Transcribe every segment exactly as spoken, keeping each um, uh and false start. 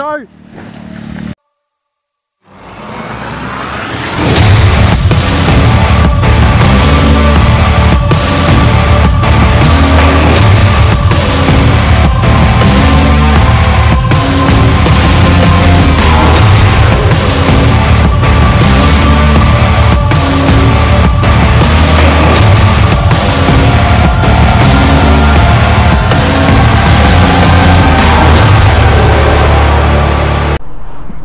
or no?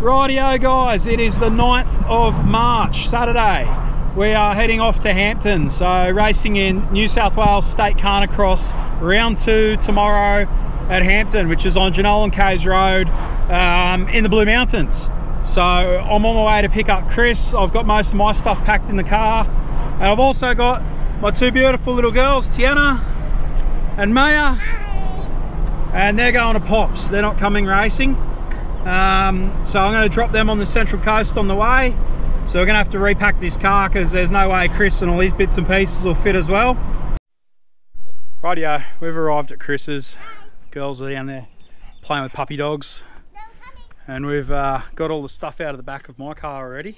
Rightio guys, it is the ninth of March, Saturday. We are heading off to Hampton, so racing in New South Wales State Carnicross, round two tomorrow at Hampton, which is on Jenolan Caves Road um, in the Blue Mountains. So I'm on my way to pick up Chris. I've got most of my stuff packed in the car, and I've also got my two beautiful little girls, Tiana and Maya. Hi. And they're going to Pops, they're not coming racing. Um, so I'm going to drop them on the Central Coast on the way, so we're going to have to repack this car because there's no way Chris and all these bits and pieces will fit as well. Rightio, we've arrived at Chris's. Girls are down there playing with puppy dogs, and we've uh, got all the stuff out of the back of my car already,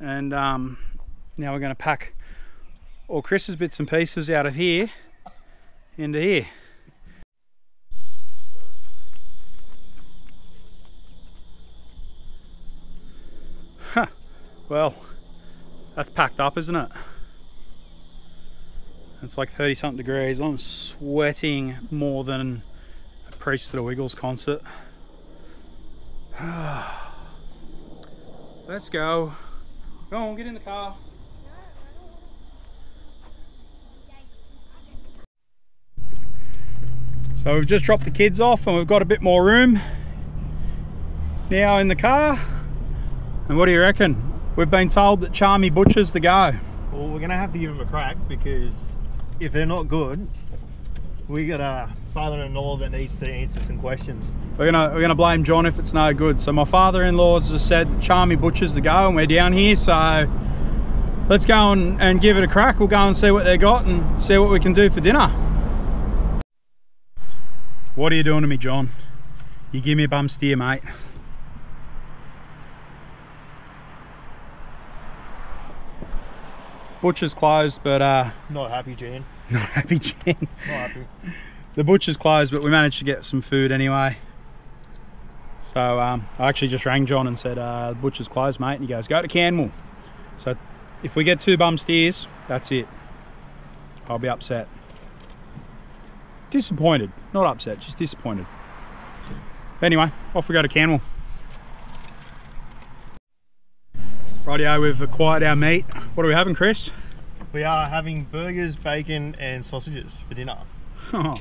and um, now we're going to pack all Chris's bits and pieces out of here into here. Huh. Well, that's packed up, isn't it? It's like thirty something degrees. I'm sweating more than a priest at a Wiggles concert. Let's go. Go on, get in the car. So we've just dropped the kids off and we've got a bit more room now in the car. And what do you reckon? We've been told that Charmy Butcher's the go. Well, we're going to have to give him a crack, because if they're not good, we got a father-in-law that needs to answer some questions. We're going to we're gonna blame John if it's no good. So my father-in-law has just said that Charmy Butcher's the go, and we're down here, so let's go and, and give it a crack. We'll go and see what they got and see what we can do for dinner. What are you doing to me, John? You give me a bum steer, mate. Butcher's closed, but uh not happy Jan. Not happy Jan. Not happy. The butcher's closed, but we managed to get some food anyway. So um I actually just rang John and said, uh the butcher's closed, mate, and he goes, go to Canmore. So if we get two bum steers, that's it. I'll be upset. Disappointed. Not upset, just disappointed. Anyway, off we go to Canmore. Rightio, we've acquired our meat. What are we having, Chris? We are having burgers, bacon and sausages for dinner. Oh,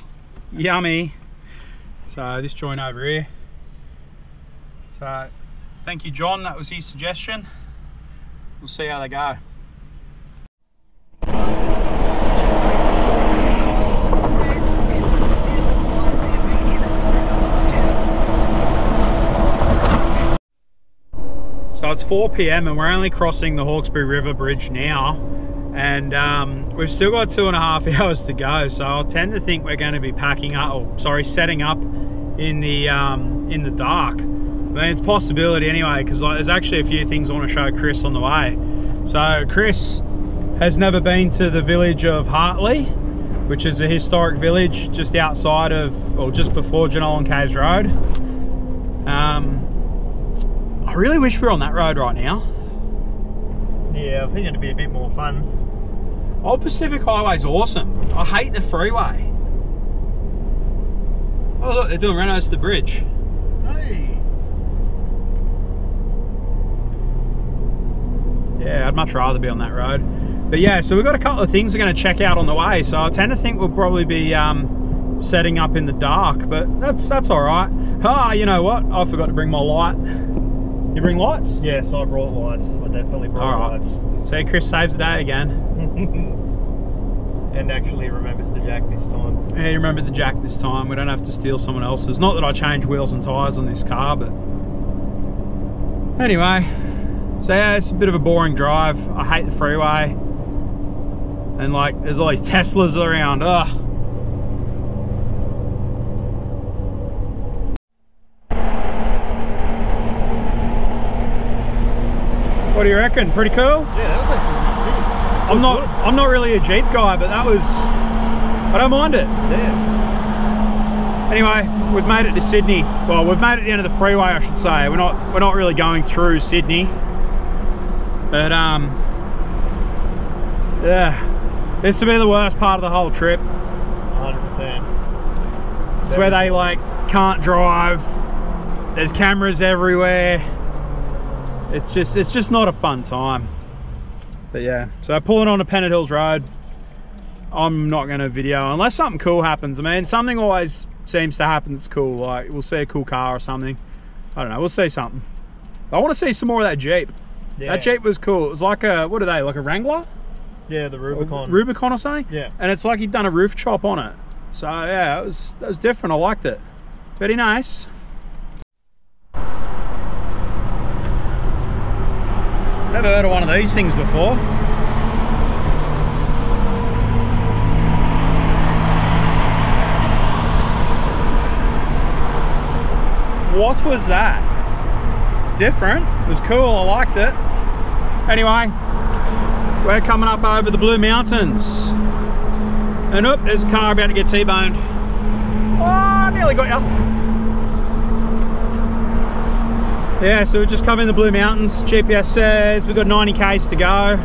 yummy. So this joint over here. So thank you, John. That was his suggestion. We'll see how they go. So it's four P M and we're only crossing the Hawkesbury River Bridge now, and um, we've still got two and a half hours to go. So I tend to think we're going to be packing up, or sorry, setting up in the um, in the dark. I mean, it's a possibility anyway, because like, there's actually a few things I want to show Chris on the way. So Chris has never been to the village of Hartley, which is a historic village just outside of, or just before Jenolan Caves Road. Um, I really wish we were on that road right now. Yeah, I think it'd be a bit more fun. Old Pacific Highway's awesome. I hate the freeway. Oh look, they're doing renos to the bridge. Hey. Yeah, I'd much rather be on that road. But yeah, so we've got a couple of things we're going to check out on the way. So I tend to think we'll probably be um, setting up in the dark, but that's that's all right. Ah, you know what? I forgot to bring my light. You bring lights? Yes, I brought lights. I definitely brought right. lights. So Chris saves the day again. And actually remembers the jack this time. Yeah, you remembered the jack this time. We don't have to steal someone else's. Not that I change wheels and tyres on this car, but... Anyway. So yeah, it's a bit of a boring drive. I hate the freeway. And like, there's all these Teslas around. Ugh. What do you reckon? Pretty cool? Yeah, that was actually sick. I'm not, good. I'm not really a Jeep guy, but that was, I don't mind it. Yeah. Anyway, we've made it to Sydney. Well, we've made it to the end of the freeway, I should say. We're not, we're not really going through Sydney, but um, yeah, this will be the worst part of the whole trip. one hundred percent. It's where they like can't drive. There's cameras everywhere. It's just, it's just not a fun time. But yeah, so pulling on to Pennant Hills Road. I'm not gonna video unless something cool happens. I mean, something always seems to happen that's cool. Like we'll see a cool car or something. I don't know, we'll see something. I wanna see some more of that Jeep. Yeah. That Jeep was cool. It was like a, what are they, like a Wrangler? Yeah, the Rubicon. Or Rubicon or something? Yeah. And it's like he'd done a roof chop on it. So yeah, it was, that was different. I liked it. Very nice. Never heard of one of these things before. What was that? It's different. It was cool. I liked it. Anyway, we're coming up over the Blue Mountains. And oop, there's a car about to get T-boned. Oh, nearly got you. Yeah, so we've just come in the Blue Mountains. G P S says we've got ninety Ks to go.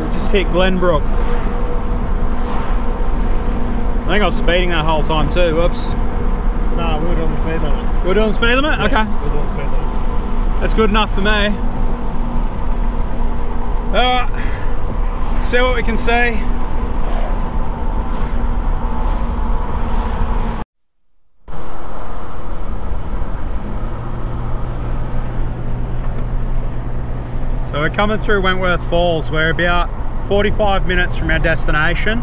We just hit Glenbrook. I think I was speeding that whole time too, whoops. No, we were doing the speed limit. We were doing the speed limit? Yeah, okay. We were doing the speed limit. That's good enough for me. Alright, see what we can see. We're coming through Wentworth Falls. We're about forty-five minutes from our destination,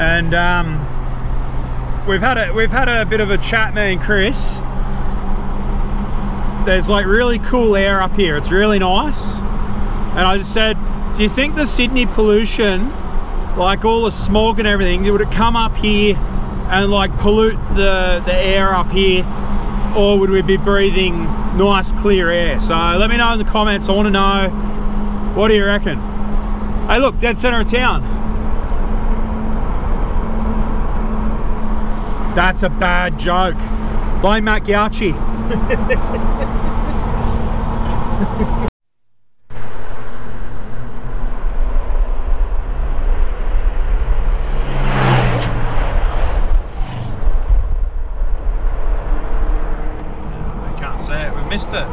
and um, we've had a we've had a bit of a chat, me and Chris. There's like really cool air up here. It's really nice, and I just said, do you think the Sydney pollution, like all the smog and everything, would it come up here and like pollute the the air up here, or would we be breathing nice clear air? So let me know in the comments. I want to know, what do you reckon? Hey look, dead center of town. That's a bad joke. Blame Matt Giacchi. Missed it.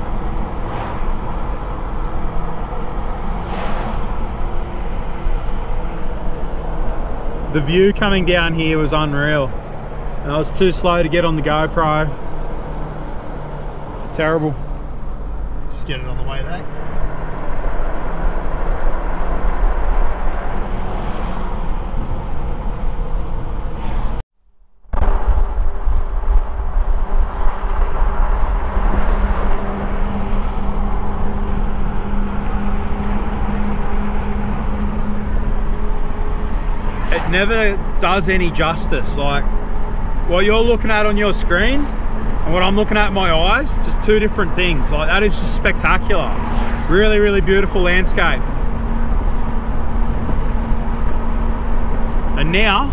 The view coming down here was unreal. And I was too slow to get on the GoPro. Terrible. Just get it on the way back. Never does any justice. Like what you're looking at on your screen and what I'm looking at in my eyes, just two different things. Like that is just spectacular. Really, really beautiful landscape. And now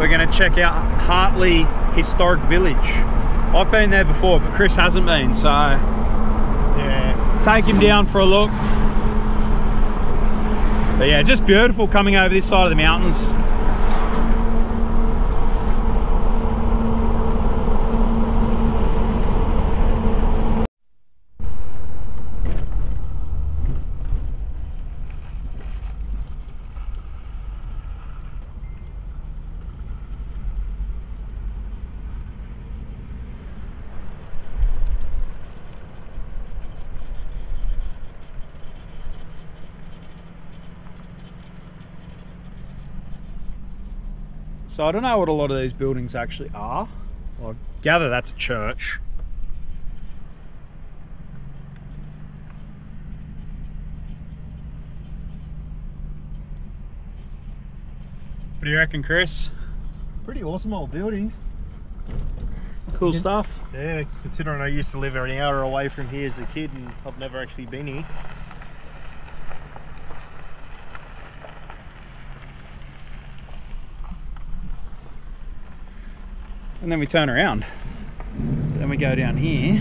we're gonna check out Hartley Historic Village. I've been there before, but Chris hasn't been, so yeah, take him down for a look. But yeah, just beautiful coming over this side of the mountains. So I don't know what a lot of these buildings actually are. Well, I gather that's a church. What do you reckon, Chris? Pretty awesome old buildings. Cool yeah. stuff. Yeah, considering I used to live an hour away from here as a kid and I've never actually been here. And then we turn around. Then we go down here.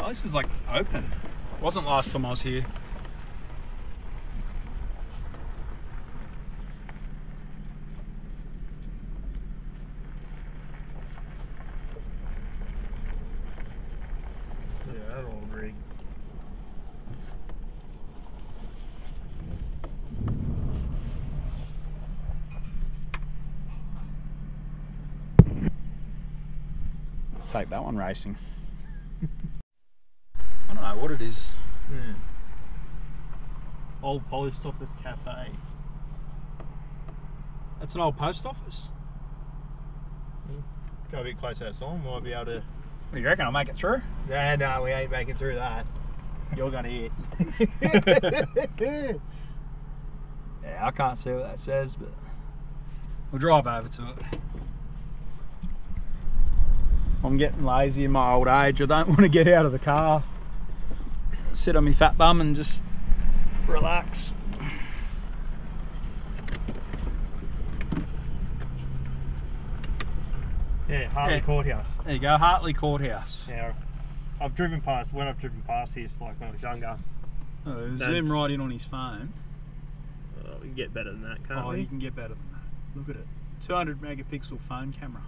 Oh, this is like open. It wasn't last time I was here. Take that one racing. I don't know what it is. Yeah. Old post office cafe. That's an old post office? Go a bit closer to that sign, might be able to... What do you reckon, I'll make it through? Nah, no, nah, we ain't making through that. You're gonna eat. Yeah, I can't see what that says, but... We'll drive over to it. I'm getting lazy in my old age. I don't want to get out of the car, sit on my fat bum and just relax. Yeah, Hartley yeah. Courthouse. There you go, Hartley Courthouse. Yeah, I've driven past, when I've driven past here, it's like when I was younger. Oh, so zoom right in on his phone. Oh, we can get better than that, can't oh, we? Oh, you can get better than that. Look at it. two hundred megapixel phone camera.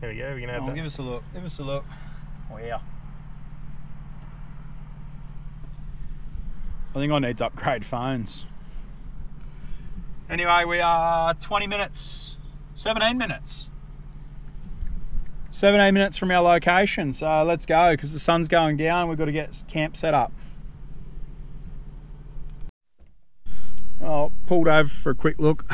There we go, we can add oh, that. Give us a look, give us a look. Oh yeah. I think I need to upgrade phones. Anyway, we are twenty minutes, seventeen minutes. seventeen minutes from our location, so let's go, because the sun's going down, we've got to get camp set up. Oh, pulled over for a quick look.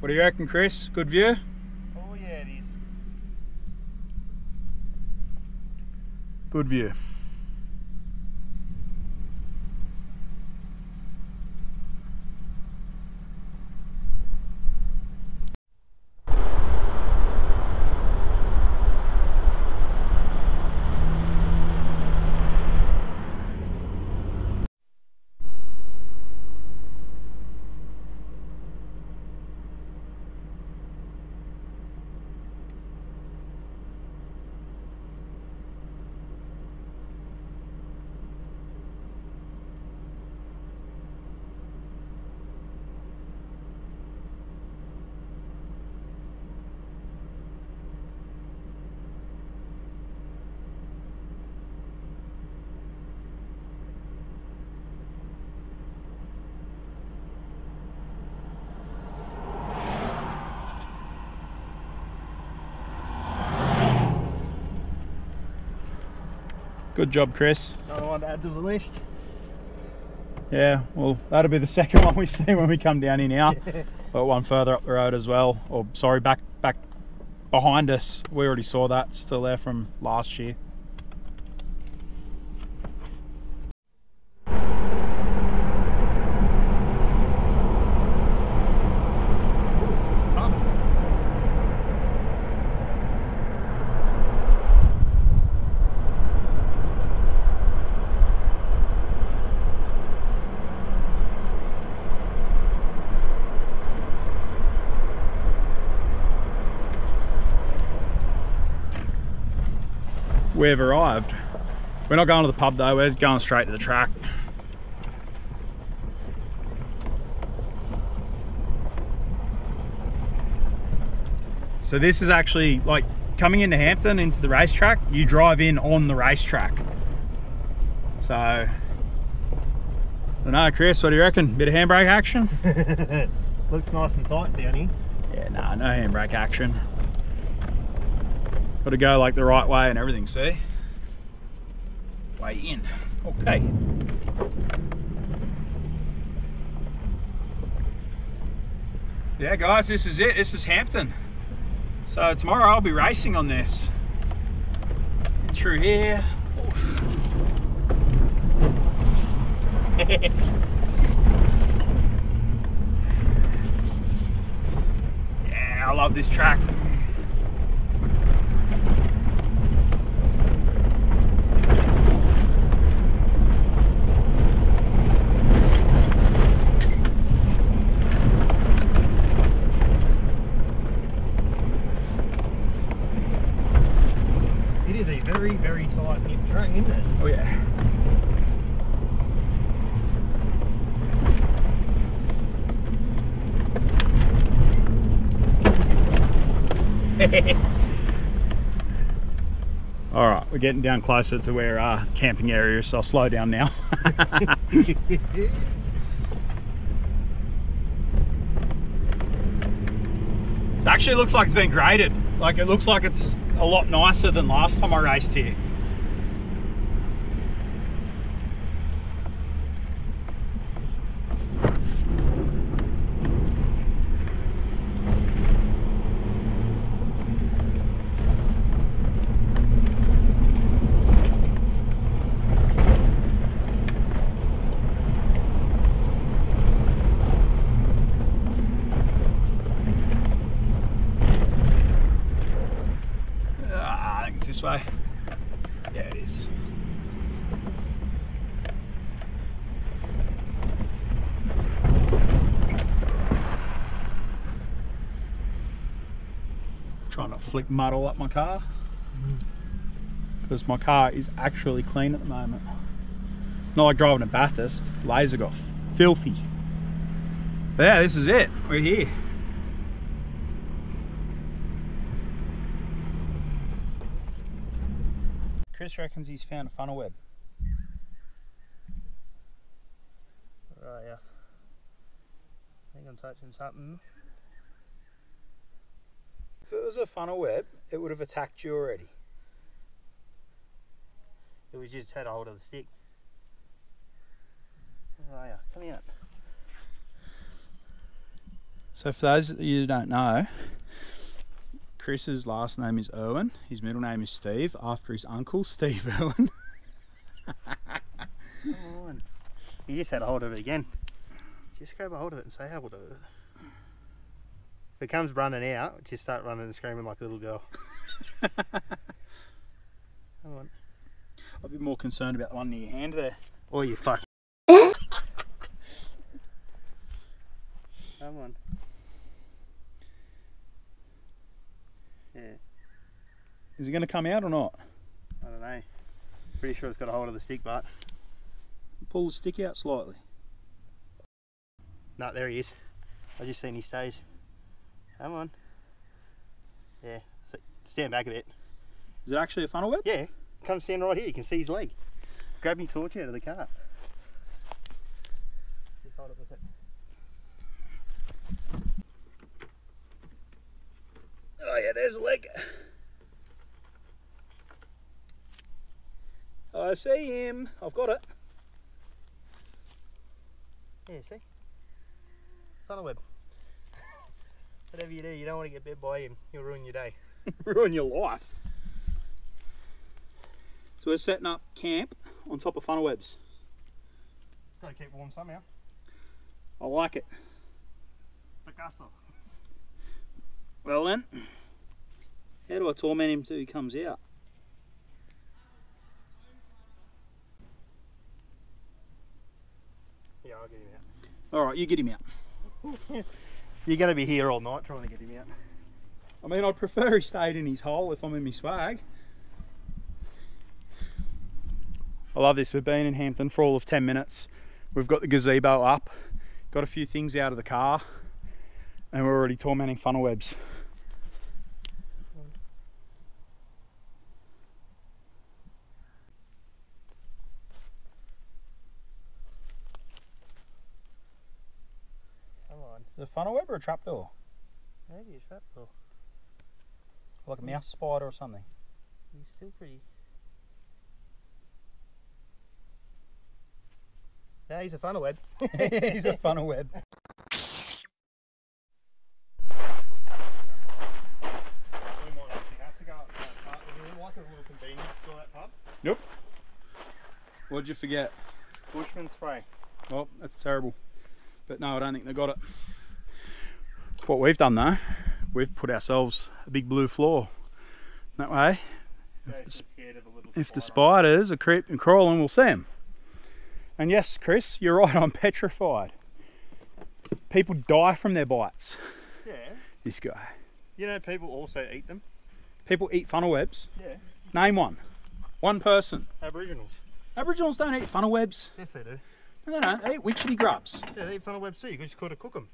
What do you reckon, Chris? Good view? Oh yeah, it is. Good view. Good job, Chris. Another one to add to the list. Yeah, well, that'll be the second one we see when we come down here now. But one further up the road as well. Or sorry, back back behind us. We already saw that, still there from last year. We've arrived. We're not going to the pub though, we're going straight to the track. So this is actually like coming into Hampton, into the racetrack, you drive in on the racetrack. So, I don't know, Chris, what do you reckon? Bit of handbrake action? Looks nice and tight down here. Yeah, nah, no handbrake action. Got to go like the right way and everything, see? Way in. Okay. Yeah guys, this is it. This is Hampton. So tomorrow I'll be racing on this. Get through here. Yeah, I love this track. Very, very tight knit track, isn't it? Oh yeah. All right, we're getting down closer to where our camping area is, so I'll slow down now. It actually looks like it's been graded. Like it looks like it's a lot nicer than last time I raced here. This way. Yeah, it is. Trying not to flick mud all up my car, because my car is actually clean at the moment. Not like driving to Bathurst. Laser got filthy. But yeah, this is it. We're here. Chris reckons he's found a funnel web. Where are you? I think I'm touching something. If it was a funnel web, it would have attacked you already. It was just had a hold of the stick. Where are you? Come out. So for those that you don't know, Chris's last name is Owen, his middle name is Steve, after his uncle, Steve Owen. Come on. He just had a hold of it again. Just grab a hold of it and say how hold of it. If it comes running out, just start running and screaming like a little girl. Come on. I'd be more concerned about the one near your hand there. Or you fuck. Come on. Yeah. Is it going to come out or not? I don't know. Pretty sure it's got a hold of the stick, but pull the stick out slightly. No, there he is. I just seen he stays. Come on. Yeah. Stand back a bit. Is it actually a funnel web? Yeah. Come stand right here. You can see his leg. Grab your torch out of the car. Just hold it with it. Oh yeah, there's a leg. I see him. I've got it. Yeah, see? Funnel web. Whatever you do, you don't want to get bit by him. He'll ruin your day. Ruin your life. So we're setting up camp on top of funnel webs. Gotta keep warm somehow. I like it. Picasso. Well then, how do I torment him till he comes out? Yeah, I'll get him out. Alright, you get him out. You're going to be here all night trying to get him out. I mean, I'd prefer he stayed in his hole if I'm in my swag. I love this. We've been in Hampton for all of ten minutes. We've got the gazebo up, got a few things out of the car, and we're already tormenting funnel webs. Come on. Is it a funnel web or a trapdoor? Maybe a trapdoor. Like a mouse spider or something. He's still pretty. No, he's a funnel web. He's a funnel web. What'd you forget? Bushman spray. Oh, that's terrible. But no, I don't think they got it. What we've done though, we've put ourselves a big blue floor. That way, if the, scared of a little if the spiders are creeping and crawling, we'll see them. And yes, Chris, you're right, I'm petrified. People die from their bites. Yeah. This guy. You know, people also eat them. People eat funnel webs? Yeah. Name one. One person. Aboriginals. Aboriginals don't eat funnel webs. Yes, they do. No, they don't. They eat witchetty grubs. Yeah, they eat funnel webs too. You just got to cook them.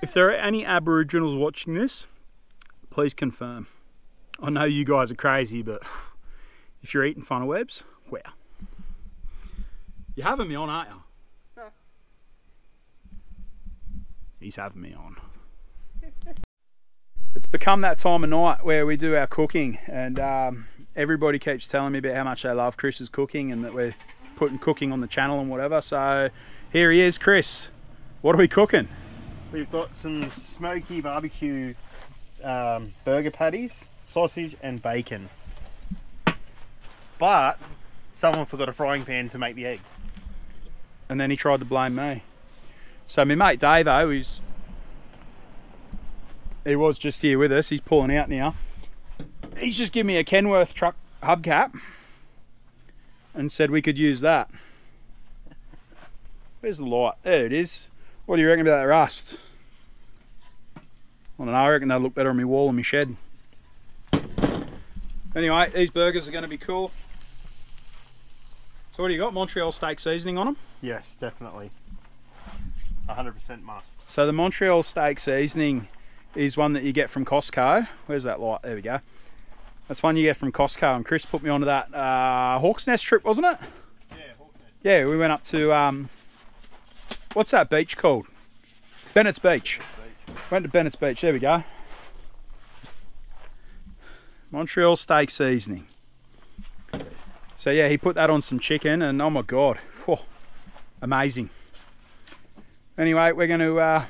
If there are any Aboriginals watching this, please confirm. I know you guys are crazy, but if you're eating funnel webs, well. You're having me on, aren't you? No. He's having me on. It's become that time of night where we do our cooking, and um, everybody keeps telling me about how much they love Chris's cooking and that we're putting cooking on the channel and whatever. So here he is, Chris. What are we cooking? We've got some smoky barbecue um, burger patties, sausage and bacon. But someone forgot a frying pan to make the eggs. And then he tried to blame me. So my mate Davo, who's he was just here with us, he's pulling out now. He's just given me a Kenworth truck hubcap and said we could use that. Where's the light? There it is. What do you reckon about that rust? I don't know, I reckon they'll look better on my wall and my shed. Anyway, these burgers are going to be cool. So what do you got? Montreal steak seasoning on them? Yes, definitely. one hundred percent must. So the Montreal steak seasoning is one that you get from Costco. Where's that light? There we go. That's one you get from Costco, and Chris put me onto that uh, Hawk's Nest trip, wasn't it? Yeah, Hawk's Nest. Yeah, we went up to, um, what's that beach called? Bennett's Beach. Beach. Went to Bennett's Beach, there we go. Montreal steak seasoning. So yeah, he put that on some chicken, and oh my God, whoa, amazing. Anyway, we're gonna uh,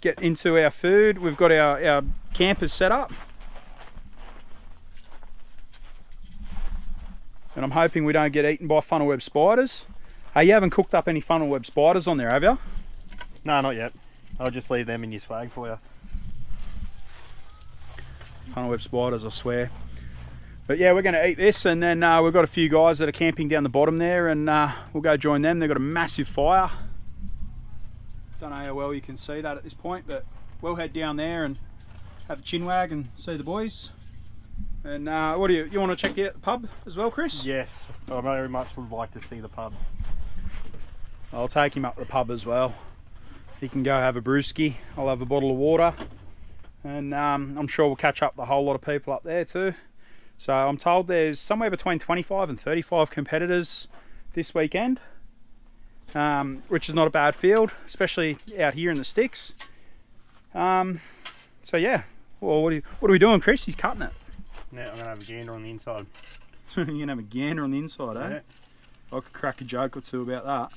get into our food. We've got our, our campers set up. And I'm hoping we don't get eaten by funnel web spiders. Hey, you haven't cooked up any funnel web spiders on there, have you? No, not yet. I'll just leave them in your swag for you. Funnel web spiders, I swear. But yeah, we're gonna eat this, and then uh, we've got a few guys that are camping down the bottom there, and uh, we'll go join them. They've got a massive fire. Don't know how well you can see that at this point, but we'll head down there and have a chin wag and see the boys. And uh, what do you, you want to check out the pub as well, Chris? Yes, I very much would like to see the pub. I'll take him up to the pub as well. He can go have a brewski, I'll have a bottle of water, and um, I'm sure we'll catch up the whole lot of people up there too. So I'm told there's somewhere between twenty-five and thirty-five competitors this weekend. Um, which is not a bad field, especially out here in the sticks. Um, so yeah, well, what, are you, what are we doing, Chris? He's cutting it. Yeah, I'm going to have a gander on the inside. You're going to have a gander on the inside, yeah. Eh? I could crack a joke or two about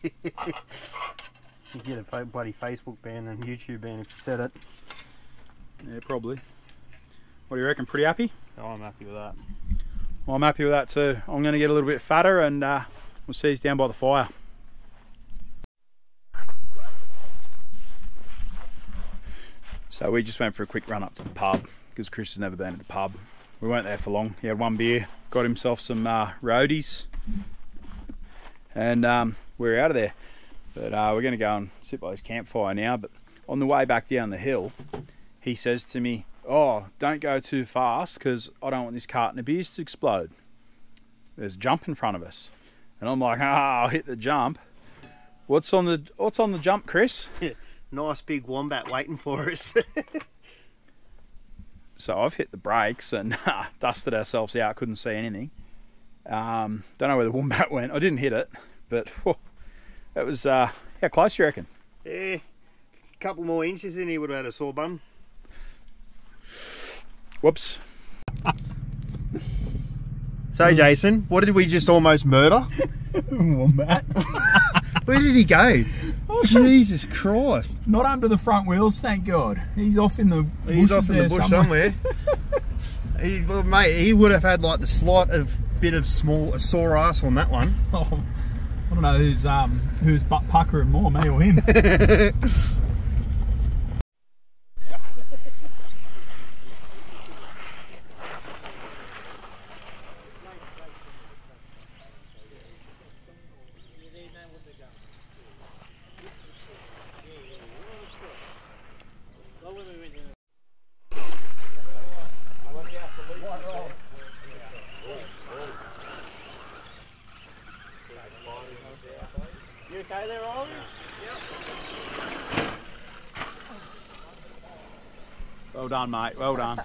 that. You get a bloody Facebook ban and YouTube ban if you said it. Yeah, probably. What do you reckon, pretty happy? Oh, I'm happy with that. Well, I'm happy with that too. I'm going to get a little bit fatter, and uh, we'll see he's down by the fire. So we just went for a quick run up to the pub because Chris has never been to the pub. We weren't there for long. He had one beer, got himself some uh, roadies, and um, we we're out of there. But uh, we're going to go and sit by his campfire now. But on the way back down the hill, he says to me, "Oh, don't go too fast because I don't want this carton of beers to explode. There's a jump in front of us." And I'm like, ah, oh, I'll hit the jump. What's on the What's on the jump, Chris? Yeah. Nice big wombat waiting for us. So I've hit the brakes and uh, dusted ourselves out, couldn't see anything. Um, don't know where the wombat went. I didn't hit it, but oh, it was, uh, how close you reckon? Yeah, a couple more inches in here would have had a sore bum. Whoops. So Jason, what did we just almost murder? Wombat. Where did he go? Oh, Jesus Christ. Not under the front wheels, thank God. He's off in the bushes. He's off in the bush somewhere. somewhere. He, well, mate, he would have had like the slight of bit of small a sore ass on that one. Oh, I don't know who's um who's butt puckering more, me or him. Well done, mate. Well done.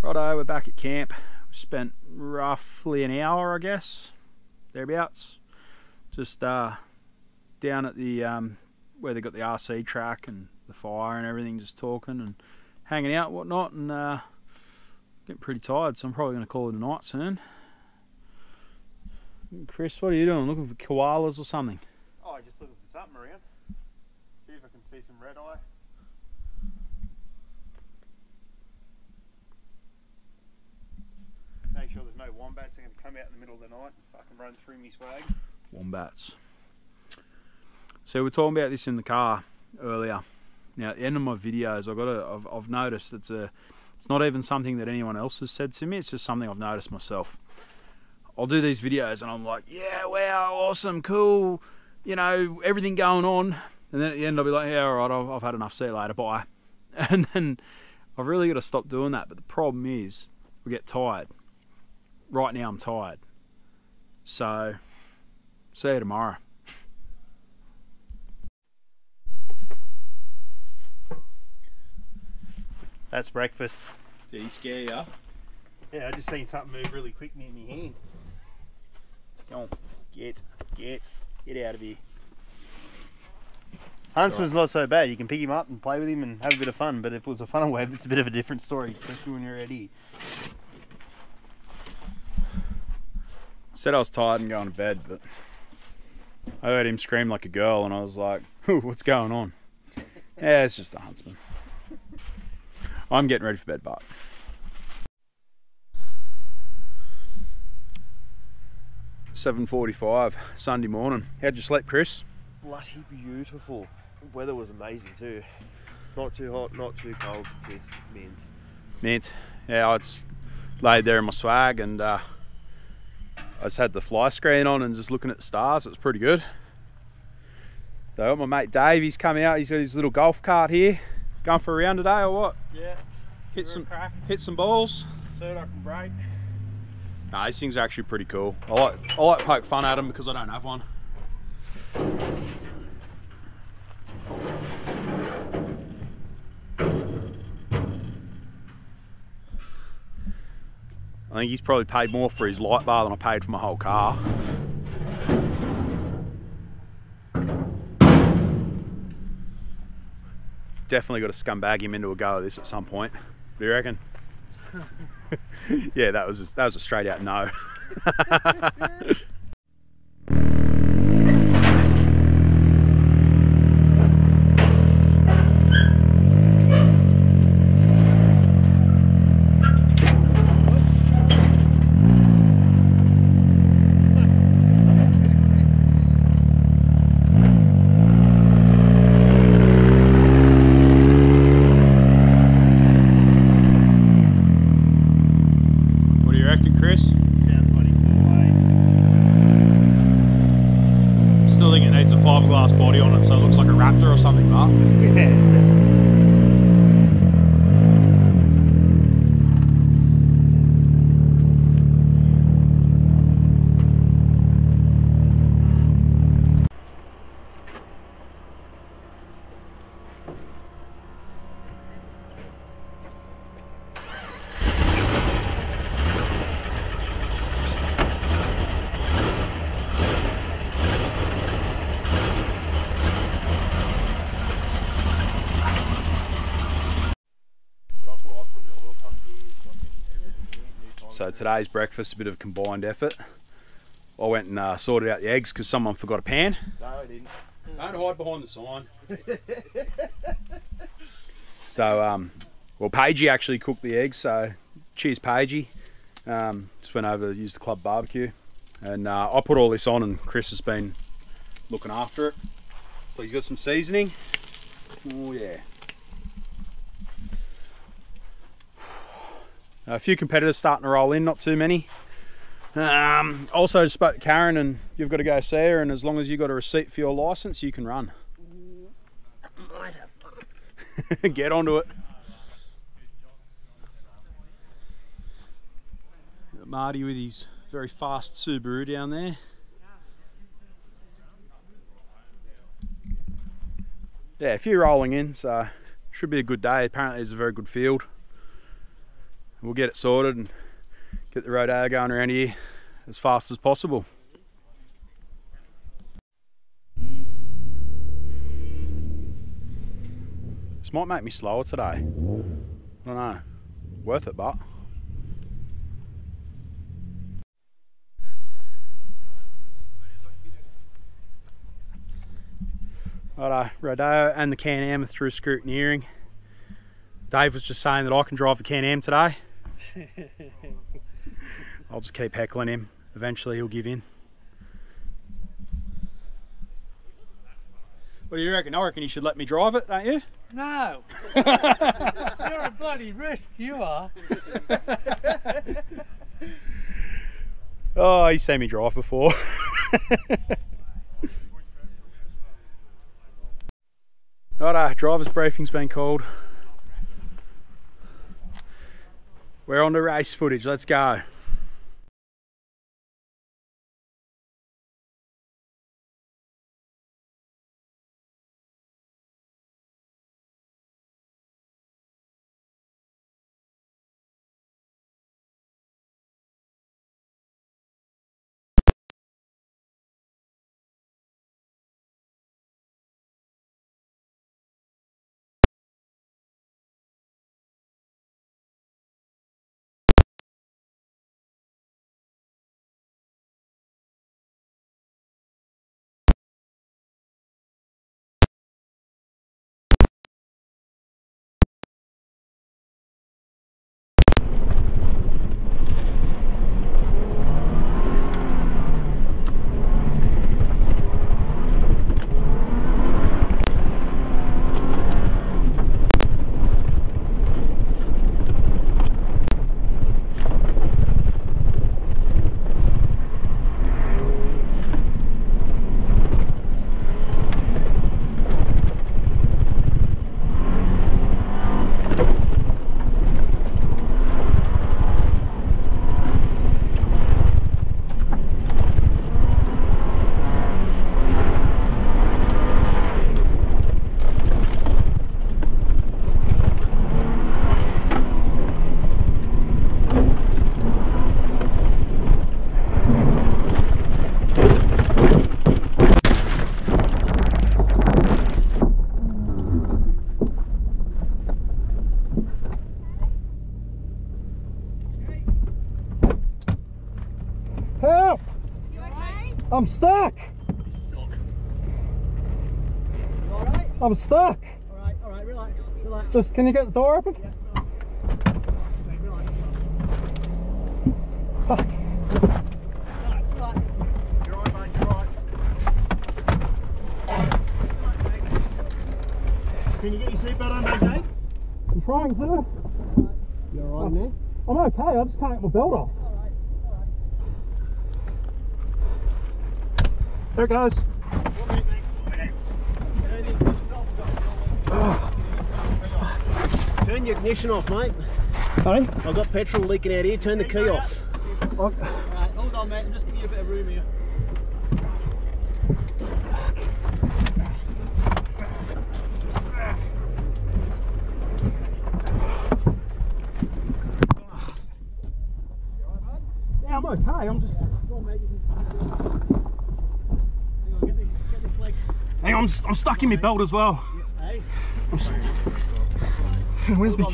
Righto, we're back at camp. We spent roughly an hour, I guess. Thereabouts, just uh, down at the um, where they got the R C track and the fire and everything, just talking and hanging out and whatnot, and uh, getting pretty tired, so I'm probably going to call it a night soon. Chris, what are you doing? Looking for koalas or something? Oh, just looking for something around. See if I can see some red eye. Make sure there's no wombats that can come out in the middle of the night and fucking run through me swag. Wombats. So we were talking about this in the car earlier. Now at the end of my videos, I've got a, I've, I've noticed it's a, it's not even something that anyone else has said to me. It's just something I've noticed myself. I'll do these videos and I'm like, yeah, wow, awesome, cool, you know, everything going on. And then at the end, I'll be like, yeah, all right, I've, I've had enough. See you later, bye. And then I've really got to stop doing that. But the problem is, we get tired. Right now I'm tired, so see you tomorrow. That's breakfast. Did he scare you? Yeah, I just seen something move really quick near my hand. Come on, get, get, get out of here. Huntsman's right. Not so bad. You can pick him up and play with him and have a bit of fun, but if it was a funnel web, it's a bit of a different story, especially when you're out here. Said I was tired and going to bed, but I heard him scream like a girl and I was like, what's going on? Yeah, it's just a huntsman. I'm getting ready for bed, Bart. seven forty-five, Sunday morning. How'd you sleep, Chris? Bloody beautiful. The weather was amazing too. Not too hot, not too cold, just mint. Mint. Yeah, I just laid there in my swag and uh, I just had the fly screen on and just looking at the stars. It was pretty good. So my mate Dave, he's come out. He's got his little golf cart here. Going for a round today or what? Yeah. Hit some crack. Hit some balls. See what I can break. Nah, these things are actually pretty cool. I like I like poke fun at them because I don't have one. I think he's probably paid more for his light bar than I paid for my whole car. Definitely got to scumbag him into a go of this at some point. What do you reckon? Yeah, that was a, that was a straight out no. today's breakfast, a bit of combined effort. I went and uh, sorted out the eggs because someone forgot a pan. No, I didn't. Don't hide behind the sign. So, um, well, Paigey actually cooked the eggs, so cheers, Paigey. Um, just went over to use the club barbecue. And uh, I put all this on and Chris has been looking after it. So he's got some seasoning. Oh yeah. A few competitors starting to roll in, not too many. Um, also spoke to Karen and you've got to go see her, and as long as you've got a receipt for your licence, you can run. Get onto it. Marty with his very fast Subaru down there. Yeah, a few rolling in, so should be a good day. Apparently it's a very good field. We'll get it sorted and get the rodeo going around here as fast as possible. This might make me slower today. I don't know. Worth it, but. Righto, rodeo and the Can-Am are through scrutineering. Dave was just saying that I can drive the Can-Am today. I'll just keep heckling him. Eventually he'll give in. What do you reckon? I reckon you should let me drive it, don't you? No. You're a bloody rescuer. Oh, he's seen me drive before. Righto, driver's briefing's been called. We're on to race footage, let's go. I'm stuck. You're stuck. All right? I'm stuck. All right, all right, relax, relax. Just, can you get the door open? Yeah, relax. Fuck. Relax, relax. You're all right, mate, you're all right. Can you get your seatbelt on, Dave? I'm trying to. Right. You all right, I'm, man? I'm okay, I just can't get my belt off. There it goes. Oh. Turn your ignition off, mate. Sorry? I've got petrol leaking out here. Turn the key off. Alright, hold on, mate. I'm just giving you a bit of room here. Yeah, I'm okay. I'm just. Hang on, I'm, st I'm stuck in my belt as well. I'm st And where's my,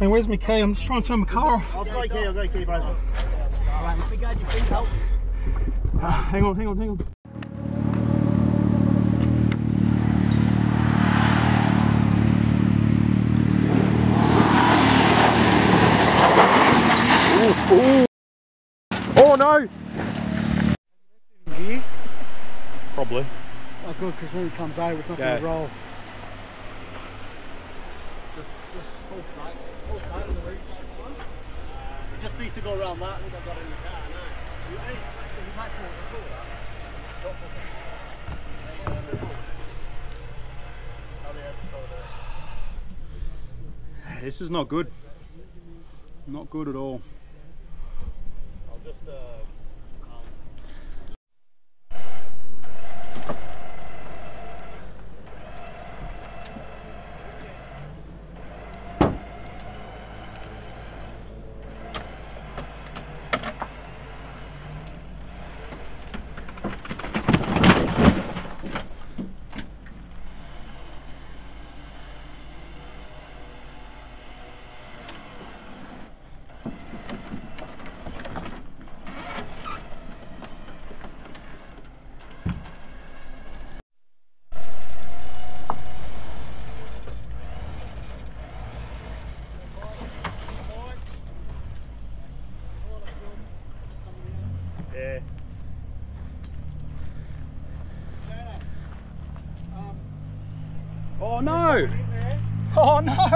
and where's my key? I'm just trying to turn my car off. I've got a key, I've got a key, brother. Alright, let me guard your feet, help. Hang on, hang on, hang on. Ooh. Oh no! Probably. Oh good, because when it comes over it's not yeah. going to roll. Just, just hold tight, hold tight on the roof. It just needs to go around that. I think I've got it in the car now. You ain't, so you might want to pull that. Don't pull that. This is not good. Not good at all. Just, uh, um... Oh no! Oh no!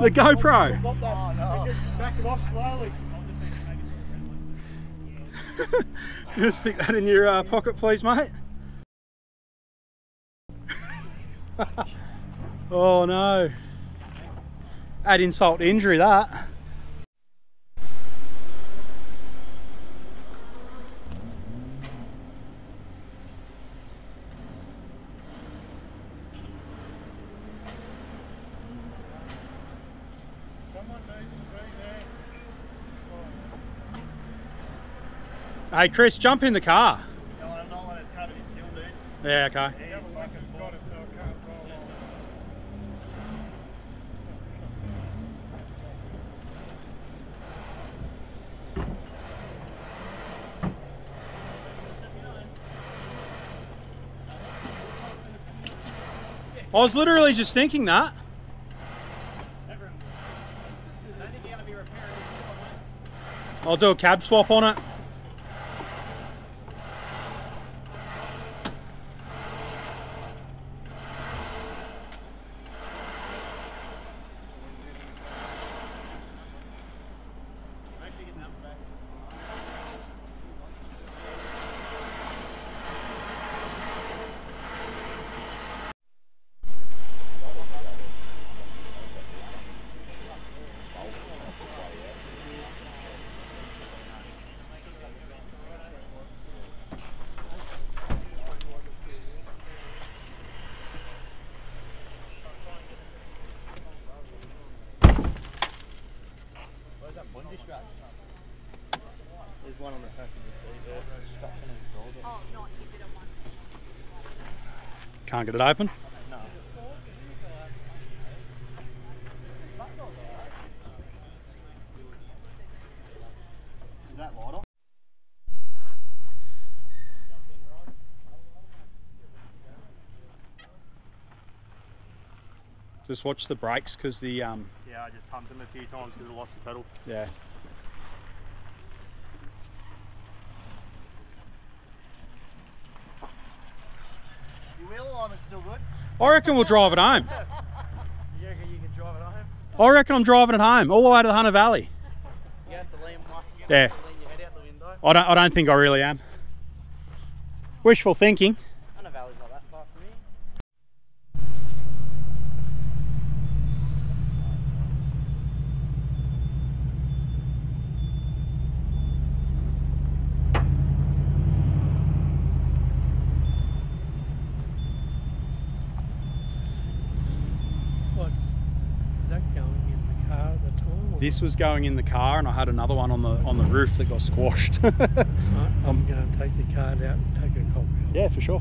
The GoPro! Oh, no. Just back it off slowly. Just stick that in your uh, pocket, please, mate. Oh no! Add insult to injury, that. Hey Chris, jump in the car. No, I don't want to cut it in kill, dude. Yeah, okay. Yeah, got it, so I can't roll off. I was literally just thinking that. I'll do a cab swap on it. Can't get it open. No. Is that light on? Just watch the brakes because the um. Yeah, I just pumped them a few times because I lost the pedal. Yeah. I reckon we'll drive it home. You reckon you can drive it home? I reckon I'm driving it home, all the way to the Hunter Valley. You have to lean, you yeah. to lean your head out the window. I don't, I don't think I really am. Wishful thinking. Hunter Valley's not that far from here. This was going in the car, and I had another one on the on the roof that got squashed. Right, I'm um, going to take the card out and take a cold. Yeah, for sure.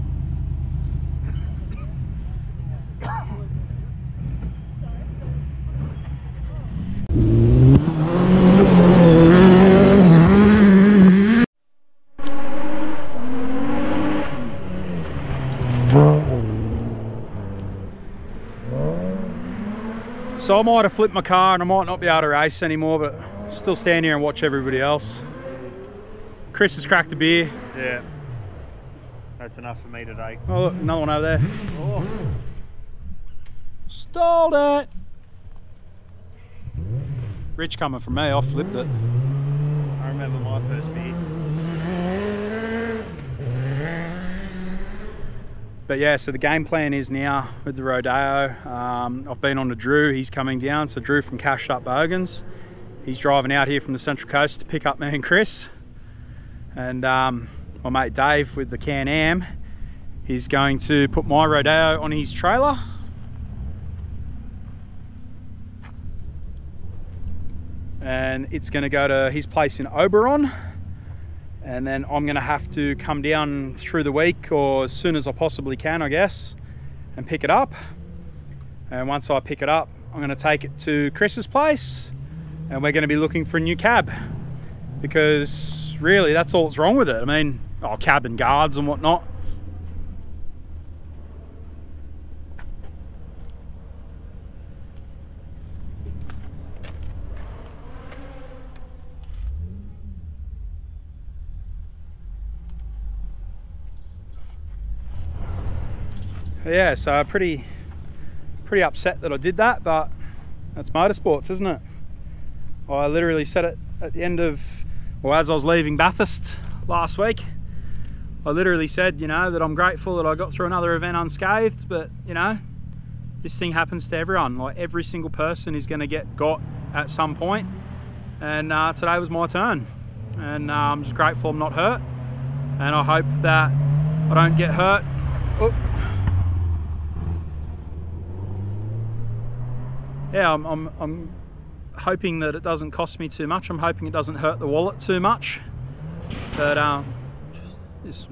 So I might have flipped my car and I might not be able to race anymore, but still stand here and watch everybody else. Chris has cracked a beer. Yeah. That's enough for me today. Oh look, another one over there. Oh. Stalled it! Rich coming from me, I flipped it. I remember my first beer. But yeah, so the game plan is now with the Rodeo. Um, I've been on to Drew, he's coming down. So Drew from Cashed Up Bogans. He's driving out here from the Central Coast to pick up me and Chris. And um, my mate Dave with the Can-Am, he's going to put my Rodeo on his trailer. And it's gonna go to his place in Oberon. And then I'm gonna have to come down through the week or as soon as I possibly can, I guess, and pick it up. And once I pick it up, I'm gonna take it to Chris's place and we're gonna be looking for a new cab, because really that's all that's wrong with it. I mean, oh, cab and guards and whatnot. Yeah, so I'm pretty, pretty upset that I did that, but that's motorsports, isn't it? I literally said it at the end of, well, as I was leaving Bathurst last week, I literally said, you know, that I'm grateful that I got through another event unscathed, but, you know, this thing happens to everyone. Like, every single person is going to get got at some point, and uh, today was my turn. And uh, I'm just grateful I'm not hurt, and I hope that I don't get hurt. Oop. Yeah, I'm, I'm, I'm hoping that it doesn't cost me too much. I'm hoping it doesn't hurt the wallet too much. But um, there's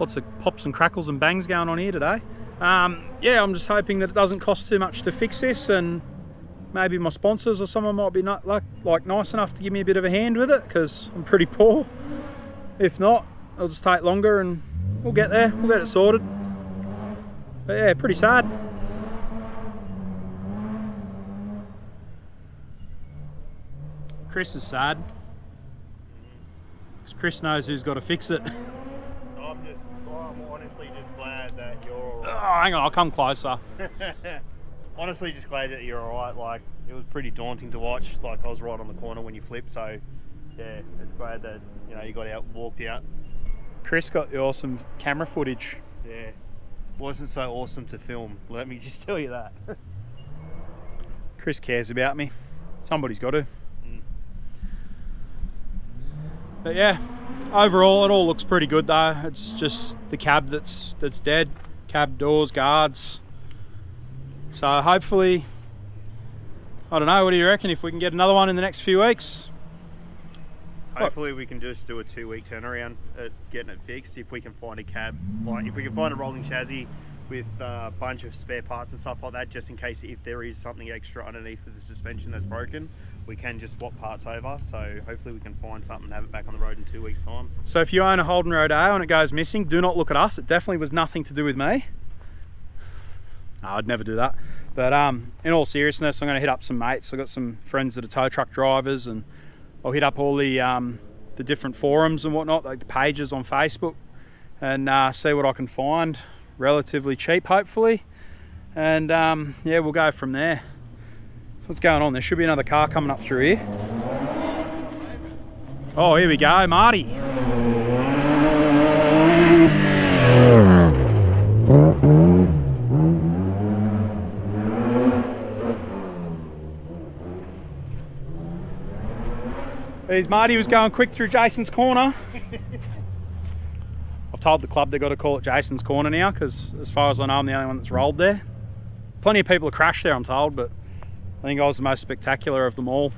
lots of pops and crackles and bangs going on here today. Um, yeah, I'm just hoping that it doesn't cost too much to fix this, and maybe my sponsors or someone might be not, like, like nice enough to give me a bit of a hand with it, because I'm pretty poor. If not, it'll just take longer and we'll get there. We'll get it sorted. But yeah, pretty sad. Chris is sad, because Chris knows who's got to fix it. I'm just, I'm honestly just glad that you're all right. Oh, hang on, I'll come closer. Honestly, just glad that you're all right. Like, it was pretty daunting to watch. Like, I was right on the corner when you flipped, so yeah, it's glad that, you know, you got out, walked out. Chris got the awesome camera footage. Yeah, wasn't so awesome to film. Let me just tell you that. Chris cares about me. Somebody's got to. But yeah, overall it all looks pretty good though. It's just the cab that's that's dead. Cab, doors, guards. So hopefully, I don't know, what do you reckon, if we can get another one in the next few weeks? Hopefully what? We can just do a two week turnaround at getting it fixed, if we can find a cab. Like, if we can find a rolling chassis with a bunch of spare parts and stuff like that, just in case if there is something extra underneath the suspension that's broken, we can just swap parts over, so hopefully we can find something and have it back on the road in two weeks time. So if you own a Holden Rodeo and it goes missing, do not look at us. It definitely was nothing to do with me. No, I'd never do that. But um, in all seriousness, I'm gonna hit up some mates. I've got some friends that are tow truck drivers, and I'll hit up all the, um, the different forums and whatnot, like the pages on Facebook, and uh, see what I can find, relatively cheap hopefully. And um, yeah, we'll go from there. What's going on? There should be another car coming up through here. Oh, here we go, Marty. There's Marty, was going quick through Jason's Corner. I've told the club they've got to call it Jason's Corner now, because as far as I know, I'm the only one that's rolled there. Plenty of people have crashed there, I'm told, but I think I was the most spectacular of them all.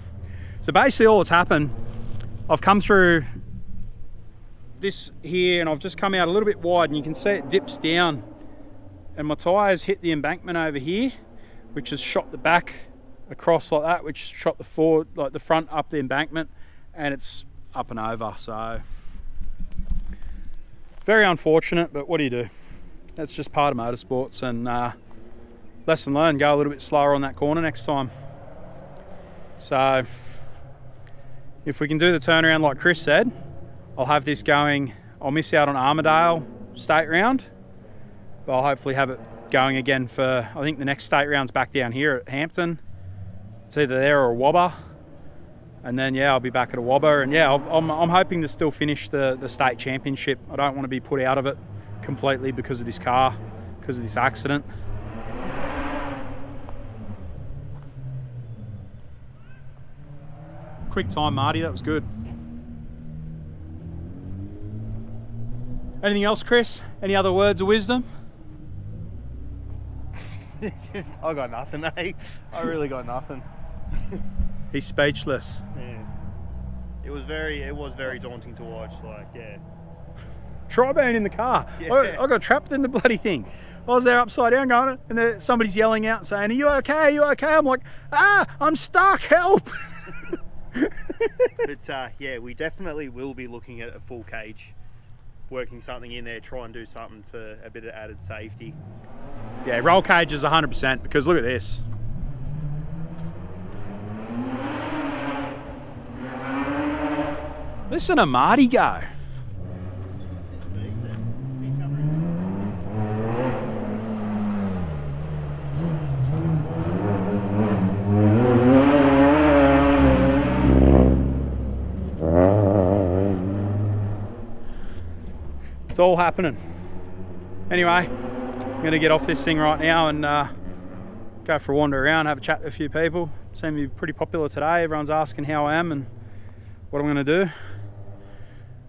So basically all that's happened, I've come through this here and I've just come out a little bit wide, and you can see it dips down, and my tyres hit the embankment over here, which has shot the back across like that, which shot the forward, like the front up the embankment, and it's up and over. So very unfortunate, but what do you do? That's just part of motorsports, and uh, lesson learned, go a little bit slower on that corner next time. So if we can do the turnaround like Chris said, I'll have this going, I'll miss out on Armidale state round, but I'll hopefully have it going again for, I think the next state round's back down here at Hampton. It's either there or a Wobber. And then, yeah, I'll be back at a Wobber. And yeah, I'm, I'm hoping to still finish the, the state championship. I don't want to be put out of it completely because of this car, because of this accident. Quick time, Marty, that was good. Anything else, Chris? Any other words of wisdom? I got nothing, eh? I really got nothing. He's speechless. Yeah. It was very, it was very daunting to watch, like, yeah. Try being in the car. Yeah. I, I got trapped in the bloody thing. I was there upside down going, and then somebody's yelling out saying, "Are you okay? Are you okay?" I'm like, "Ah, I'm stuck, help." But uh, yeah, we definitely will be looking at a full cage, working something in there, try and do something for a bit of added safety. Yeah, roll cages one hundred percent, because look at this. Listen to Marty go. It's all happening. Anyway, I'm gonna get off this thing right now and uh, go for a wander around, have a chat with a few people. Seem to be pretty popular today. Everyone's asking how I am and what I'm gonna do.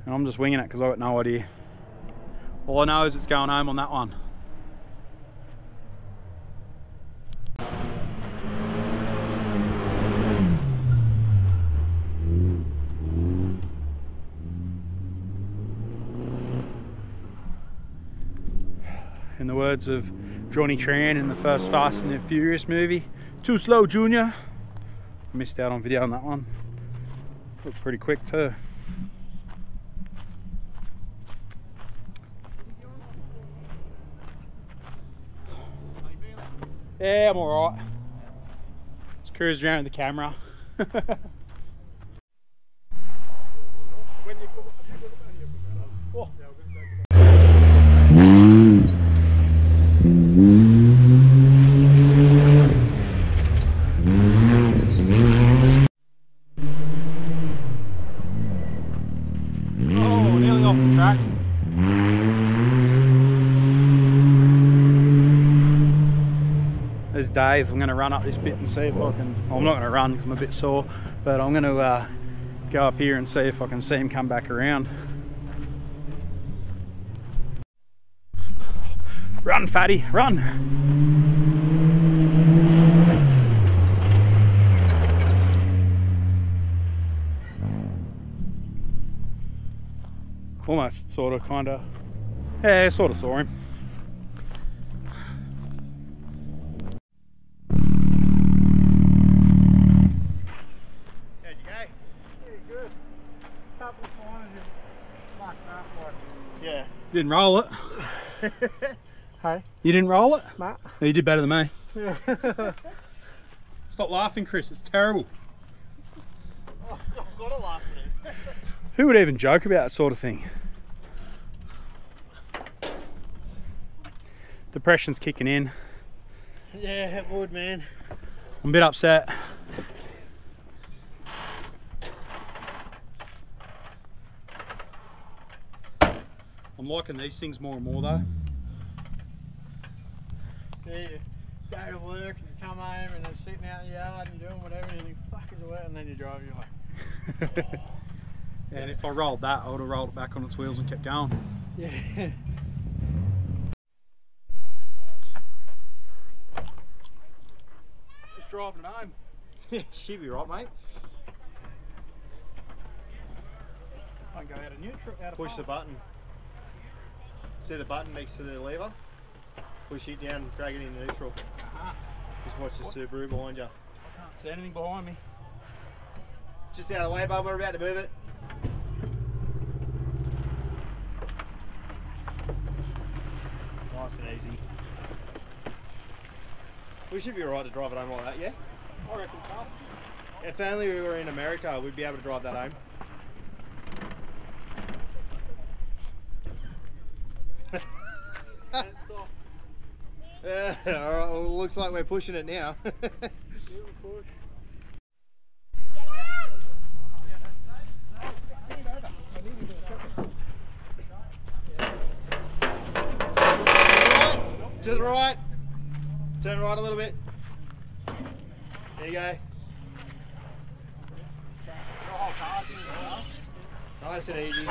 And I'm just winging it because I've got no idea. All I know is it's going home on that one. In the words of Johnny Tran in the first Fast and the Furious movie, "Too slow, Junior." I missed out on video on that one. Looked pretty quick too. Yeah, I'm alright. Just cruise around with the camera. Oh, nearly off the track. There's Dave. I'm going to run up this bit and see if I can, well, I'm not going to run because I'm a bit sore, but I'm going to uh, go up here and see if I can see him come back around. Run, fatty, run! Almost, sort of, kind of. Yeah, sort of saw him. Didn't roll it. Hey? You didn't roll it? Nah. No, you did better than me. Yeah. Stop laughing, Chris, it's terrible. Oh, I've got to laugh at it. Who would even joke about that sort of thing? Depression's kicking in. Yeah, it would, man. I'm a bit upset. I'm liking these things more and more though. Yeah, you go to work and you come home and they're sitting out in the yard and doing whatever and you fuck it away and then you drive your way. Yeah, yeah. And if I rolled that, I would have rolled it back on its wheels and kept going. Yeah. Just driving it home. Yeah, she'd be right, mate. I can go out a new trip, out of Push pump. the button. See the button next to the lever? Push it down, drag it in neutral. Uh-huh. Just watch the what? Subaru behind you. I can't see anything behind me. Just out of the way, bub, we're about to move it. Nice and easy. We should be alright to drive it home like that, yeah? I reckon so. If only we were in America, we'd be able to drive that home. Can't stop. Yeah, alright, well, looks like we're pushing it now. To the right, turn right a little bit. There you go. Nice and easy.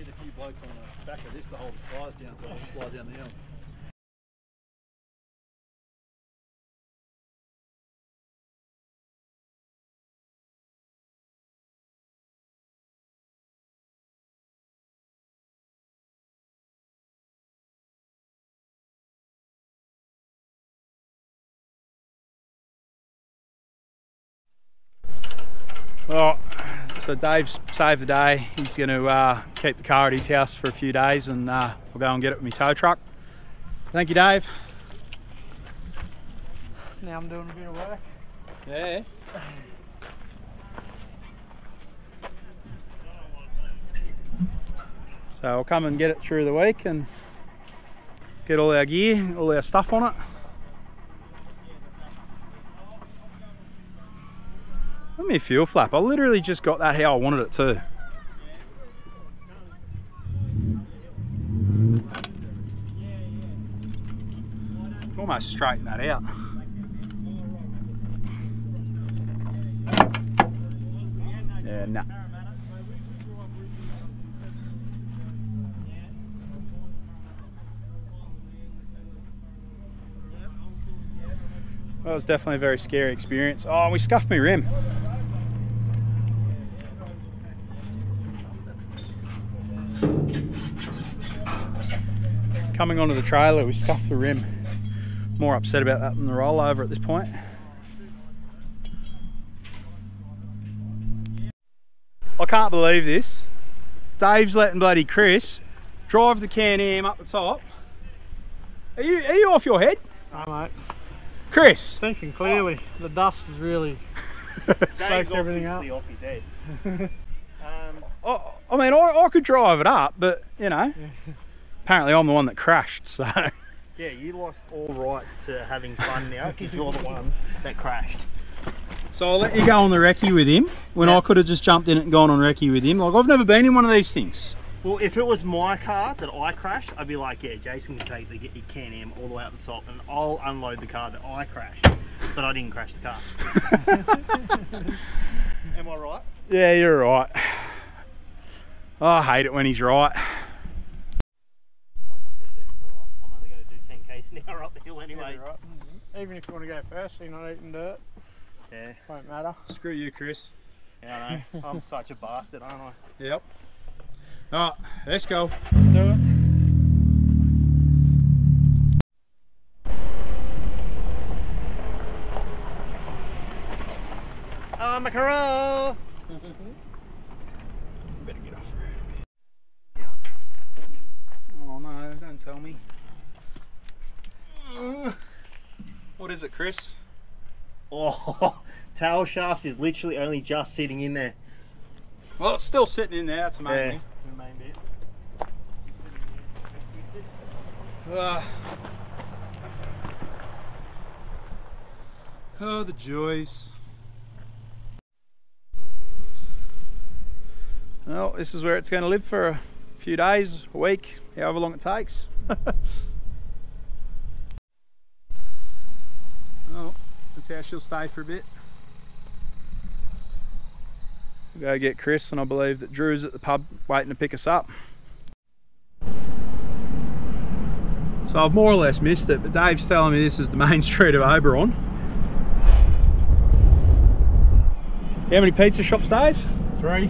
A few blokes on the back of this to hold his tyres down so he can slide down the hill. Oh. So Dave's saved the day. He's going to uh, keep the car at his house for a few days, and uh, I'll go and get it with my tow truck. Thank you, Dave. Now I'm doing a bit of work. Yeah. So I'll come and get it through the week and get all our gear, all our stuff on it. Let me fuel flap. I literally just got that how I wanted it too. Almost straighten that out. Yeah, nah. That was definitely a very scary experience. Oh, we scuffed my rim. Coming onto the trailer, we scuffed the rim. More upset about that than the rollover at this point. I can't believe this. Dave's letting bloody Chris drive the Can-Am up the top. Are you are you off your head? No, mate. Chris, thinking clearly. Oh. The dust has really soaked everything up. Off his head. um, I, I mean, I, I could drive it up, but you know. Yeah. Apparently I'm the one that crashed, so... Yeah, you lost all rights to having fun now, because you're the one that crashed. So I'll let you go on the recce with him, when yeah. I could have just jumped in it and gone on recce with him. Like, I've never been in one of these things. Well, if it was my car that I crashed, I'd be like, yeah, Jason can take the Can-Am all the way up the top, and I'll unload the car that I crashed. But I didn't crash the car. Am I right? Yeah, you're right. Oh, I hate it when he's right. Up the hill anyway. Yeah, right. Mm-hmm. Even if you want to go first, you're not eating dirt. Yeah. Won't matter. Screw you, Chris. Yeah, I know. I'm such a bastard, aren't I? Yep. Alright, let's go. Let's do it. I'm a corral! Better get off road a bit. Yeah. Oh no, don't tell me. What is it, Chris? Oh, tail shaft is literally only just sitting in there. Well, it's still sitting in there, that's the main thing. Yeah, the main bit. Uh, oh, the joys. Well, this is where it's going to live for a few days, a week, however long it takes. That's how she'll stay for a bit. We'll go get Chris, and I believe that Drew's at the pub waiting to pick us up. So I've more or less missed it, but Dave's telling me this is the main street of Oberon. How many pizza shops, Dave? Three.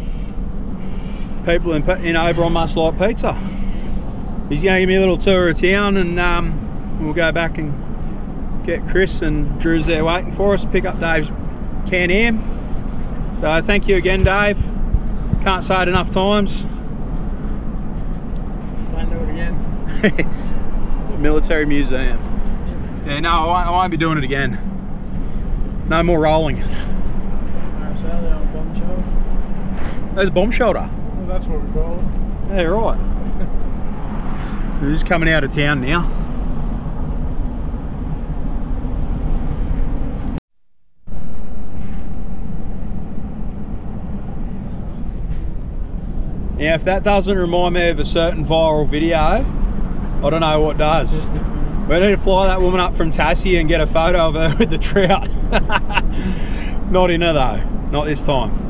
People in, in Oberon must like pizza. He's going to give me a little tour of town, and um, we'll go back and get Chris, and Drew's there waiting for us to pick up Dave's Can-Am. So thank you again, Dave. Can't say it enough times. Don't do it again. Military Museum. Yeah, no, I won't, I won't be doing it again. No more rolling. There's a bomb shelter. Well, that's what we call it. Yeah, right. We're just coming out of town now. Now, if that doesn't remind me of a certain viral video, I don't know what does. We need to fly that woman up from Tassie and get a photo of her with the trout. Not in her though, not this time.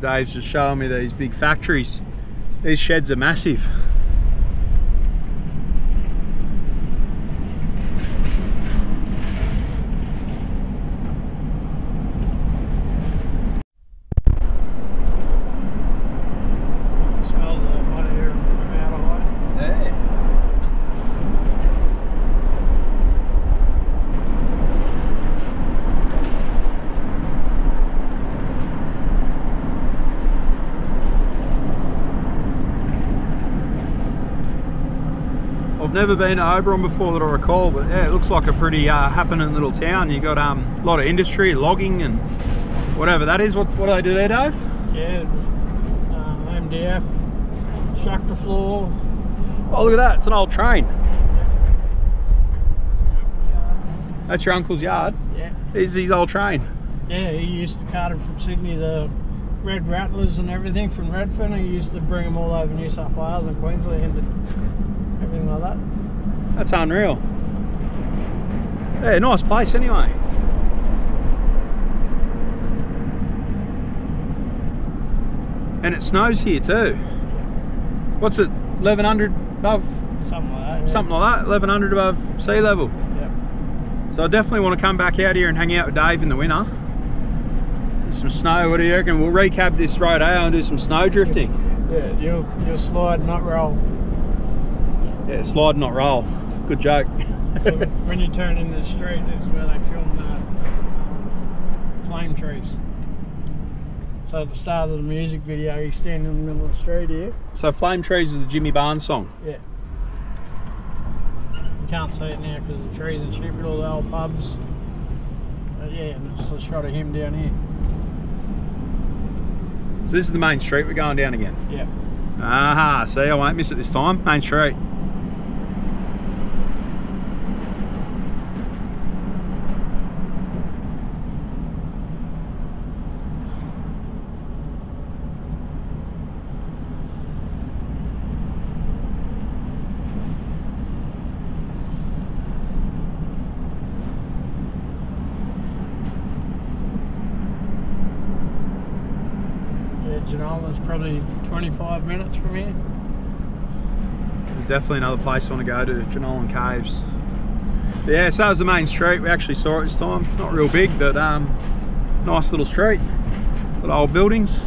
Dave's just showing me these big factories. These sheds are massive. Never been to Oberon before that I recall, but yeah, it looks like a pretty uh, happening little town. You got um, a lot of industry, logging, and whatever that is. What's, what do they do there, Dave? Yeah, um, M D F, structure floor. Oh, look at that! It's an old train. Yeah. That's your uncle's yard. Yeah, it's his old train. Yeah, he used to cart them from Sydney, the red rattlers and everything from Redfern. He used to bring them all over New South Wales and Queensland. And everything like that. That's unreal. Yeah, nice place anyway. And it snows here too. What's it, eleven hundred above? Something like that. Yeah. Something like that, eleven hundred above sea level. Yeah. So I definitely want to come back out here and hang out with Dave in the winter. There's some snow, what do you reckon? We'll recap this rodeo and do some snow drifting. Yeah, you'll, you'll slide, not roll. Yeah, slide not roll. Good joke. So when you turn into the street is where they film the flame trees. So at the start of the music video you stand in the middle of the street here. So Flame Trees is the Jimmy Barnes song? Yeah. You can't see it now because the trees and shit with all the old pubs. But yeah, and it's a shot of him down here. So this is the main street we're going down again? Yeah. Aha, see I won't miss it this time. Main street. Jenolan's probably twenty-five minutes from here. There's definitely another place I want to go to, Jenolan Caves. Yeah, so that was the main street. We actually saw it this time. Not real big, but um, nice little street. Got old buildings.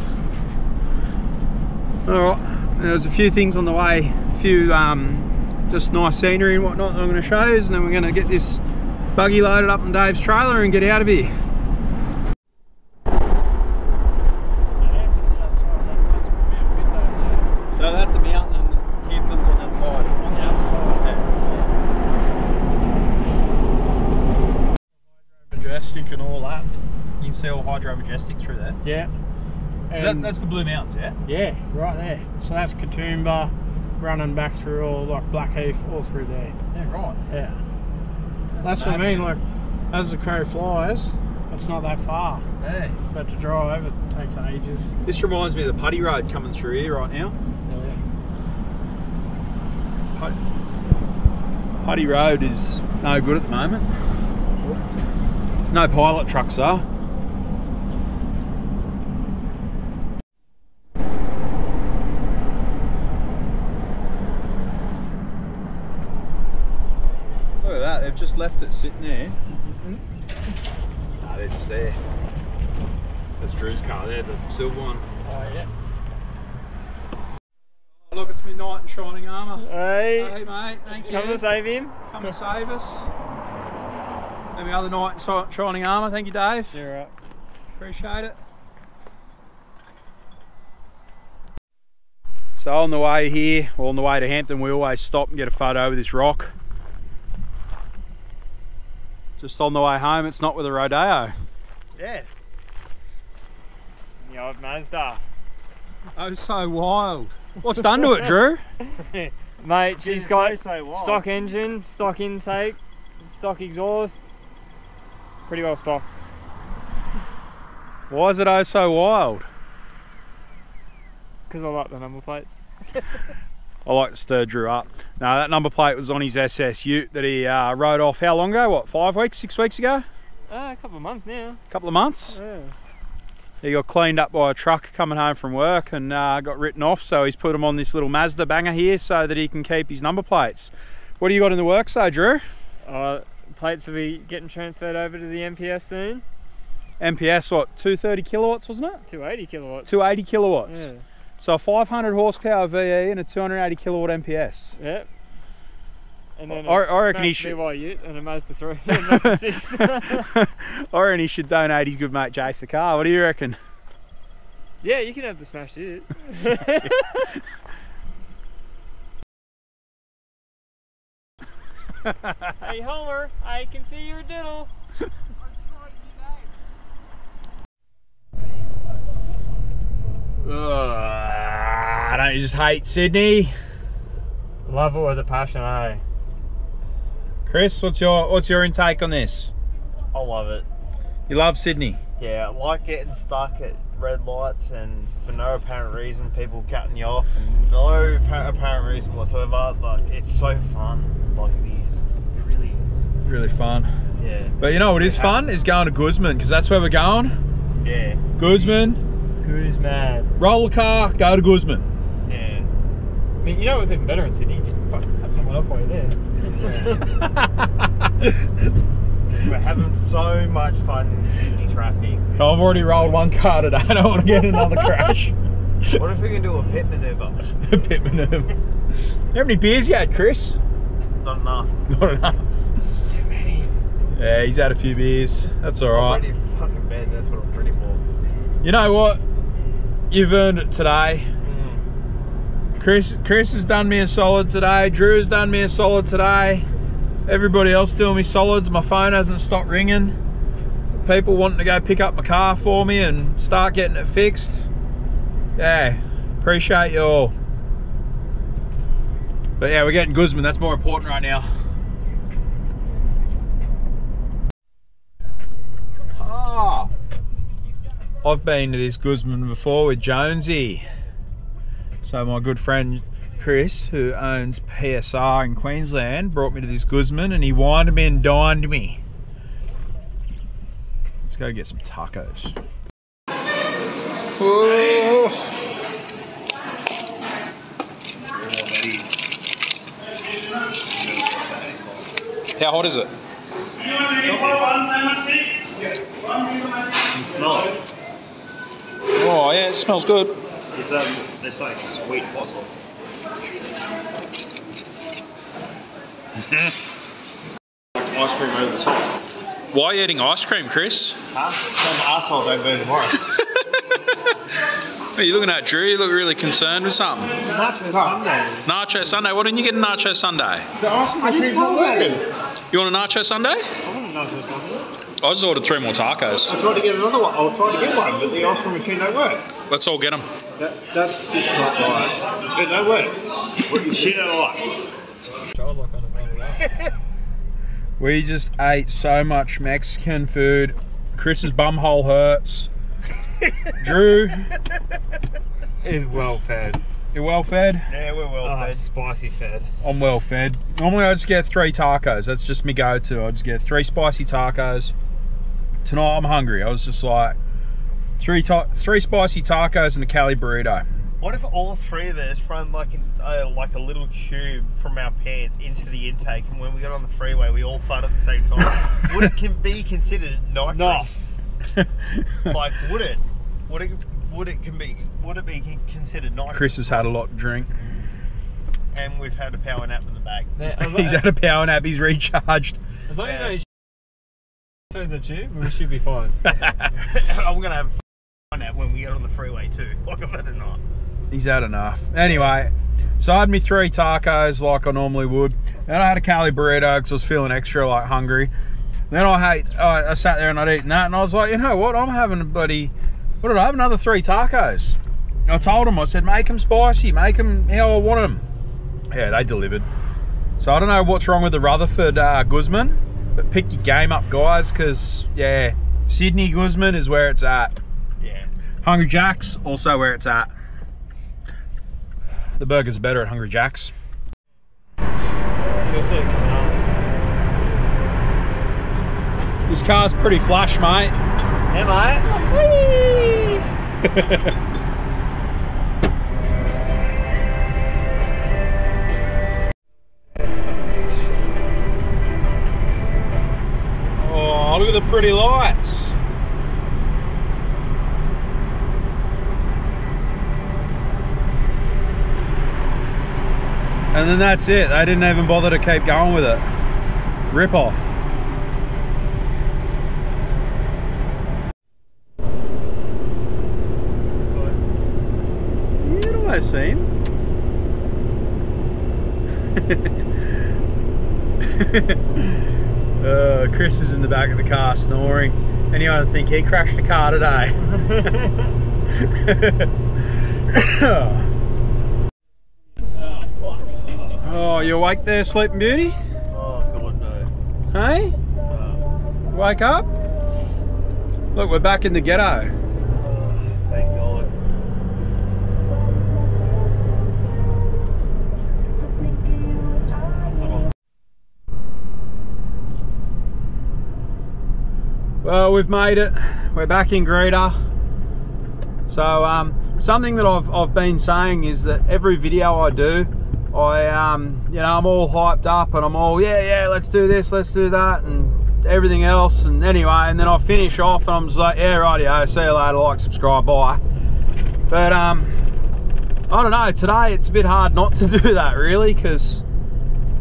All right, there was a few things on the way. A few um, just nice scenery and whatnot that I'm going to show you, and then we're going to get this buggy loaded up in Dave's trailer and get out of here. Through that, yeah, that's, that's the Blue Mountains, yeah, yeah, right there. So that's Katoomba, running back through all like Blackheath, all through there. Yeah, right. Yeah, that's, that's what I mean. Like as the crow flies, it's not that far. Yeah, but to drive it takes ages. This reminds me of the Putty Road coming through here right now. Yeah. Put Putty Road is no good at the moment. No pilot trucks are. Just left it sitting there. Mm-hmm. Nah, they're just there. That's Drew's car there, the silver one. Oh, yeah. Oh, look, it's me knight in shining armour. Hey. Hey, mate. Thank you. Come and save him. Come and save us. And the other knight in shining armour. Thank you, Dave. You're right. Appreciate it. So on the way here, or on the way to Hampton, we always stop and get a photo of this rock. Just on the way home, it's not with a rodeo. Yeah. The old Mazda. Oh, so wild. What's done to it, Drew? Mate, she's, she's got so, so stock engine, stock intake, stock exhaust. Pretty well stocked. Why is it oh so wild? Because I like the number plates. I like to stir Drew up. No, that number plate was on his S S Ute that he uh, rode off how long ago? What, five weeks, six weeks ago? Uh, a couple of months now. A couple of months? Yeah. He got cleaned up by a truck coming home from work and uh, got written off, so he's put him on this little Mazda banger here so that he can keep his number plates. What do you got in the works though, Drew? Uh, plates will be getting transferred over to the M P S soon. M P S, what, two thirty kilowatts, wasn't it? two eighty kilowatts. two eighty kilowatts. Yeah. So a five hundred horsepower V E and a two hundred eighty kilowatt M P S. Yep. And then I, a I reckon he should. B Y U and a Mazda three and a Mazda six. I reckon he should donate his good mate Jace a car. What do you reckon? Yeah, you can have the smashed Ute. Hey Homer, I can see your diddle. Uh, don't you just hate Sydney? Love it with a passion, eh? Chris, what's your what's your intake on this? I love it. You love Sydney? Yeah, I like getting stuck at red lights and for no apparent reason, people cutting you off, and no apparent reason whatsoever. Like, it's so fun. Like, it is. It really is. Really fun. Yeah. But you know what is fun is going to Guzman, because that's where we're going. Yeah. Guzman. Guzman. Roll the car, go to Guzman. Yeah. I mean, you know what's even better in Sydney? You just fucking cut someone off while you're there. Yeah. We're having so much fun in Sydney traffic. I've already rolled one car today. I don't want to get another crash. What if we can do a pit manoeuvre? A pit manoeuvre. How many beers you had, Chris? Not enough. Not enough. Too many. Yeah, he's had a few beers. That's alright. I'm already fucking bad. That's what I'm drinking for. You know what? You've earned it today. Mm. Chris Chris has done me a solid today. Drew has done me a solid today. Everybody else doing me solids. My phone hasn't stopped ringing. People wanting to go pick up my car for me and start getting it fixed. Yeah, appreciate you all. But yeah, we're getting Guzman. That's more important right now. Ah. I've been to this Guzman before with Jonesy. So my good friend Chris, who owns P S R in Queensland, brought me to this Guzman and he wined me and dined me. Let's go get some tacos. Whoa. How hot is it? It's oh yeah, it smells good. It's um, it's like sweet hot sauce. Ice cream over the top. Why are you eating ice cream, Chris? Huh? Some asshole don't burn tomorrow. What are you looking at, Drew? You look really concerned with something. Nacho Sunday. Nacho Sunday. Why didn't you get a Nacho Sunday? The ice cream's not working. You want a Nacho Sunday? I want a Nacho Sunday. I just ordered three more tacos. I'll try to get another one. I'll try to get one, but the ice cream machine don't work. Let's all get them. That, that's just not right. It don't work. What the shit don't like. We just ate so much Mexican food. Chris's bumhole hurts. Drew is well fed. You're well fed? Yeah, we're well oh, fed. Spicy fed. I'm well fed. Normally I just get three tacos. That's just my go-to. I just get three spicy tacos. Tonight I'm hungry. I was just like, three three spicy tacos and a Cali burrito. What if all three of us run like an, uh, like a little tube from our pants into the intake, and when we got on the freeway, we all farted at the same time? Would it can be considered nitrous? Nice. Like, would it? Would it would it can be would it be considered night? Chris has had a lot to drink. And we've had a power nap in the back. Yeah, he's had a power nap, he's recharged. As long as you know the tube, we should be fine. I'm gonna have a nap when we get on the freeway too. Like I've had enough. He's had enough. Anyway, so I had me three tacos like I normally would. Then I had a Cali burrito because I was feeling extra like hungry. Then I had, I, I sat there and I'd eaten that and I was like, you know what, I'm having a bloody, what did I have, another three tacos. And I told them, I said, make them spicy, make them how I want them. Yeah, they delivered. So I don't know what's wrong with the Rutherford uh, Guzman, but pick your game up, guys, because, yeah, Sydney Guzman is where it's at. Yeah. Hungry Jack's, also where it's at. The burger's better at Hungry Jack's. Feels like coming. This car's pretty flush, mate. Am I? Look at the pretty lights. And then that's it. They didn't even bother to keep going with it. Rip off. You don't know I see him. Uh, Chris is in the back of the car snoring. Anyone think he crashed the car today? Oh, you awake there, Sleeping Beauty? Oh, God, no. Hey? No. Wake up? Look, we're back in the ghetto. Oh, thank Well, we've made it. We're back in Greta. So um, something that I've, I've been saying is that every video I do, I um, you know, I'm all hyped up and I'm all, yeah, yeah, let's do this, let's do that and everything else. And anyway, and then I finish off and I'm just like, yeah, rightio, see you later, like, subscribe, bye. But um, I don't know, today it's a bit hard not to do that really because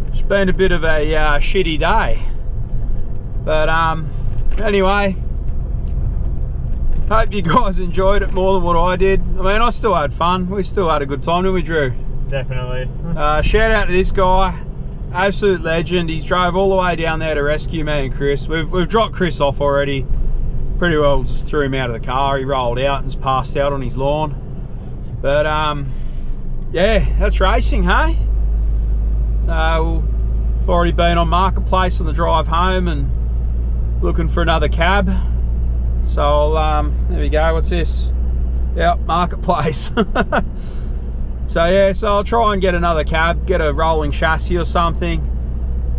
it's been a bit of a uh, shitty day. But um, anyway, hope you guys enjoyed it more than what I did. I mean, I still had fun. We still had a good time, didn't we, Drew? Definitely. Uh, shout out to this guy, absolute legend. He's drove all the way down there to rescue me and Chris. We've, we've dropped Chris off already. Pretty well just threw him out of the car. He rolled out and passed out on his lawn. But, um, yeah, that's racing, hey? Uh, we've already been on Marketplace on the drive home and looking for another cab, so I'll, um, there we go. What's this? Yep, Marketplace. So yeah, so I'll try and get another cab, get a rolling chassis or something.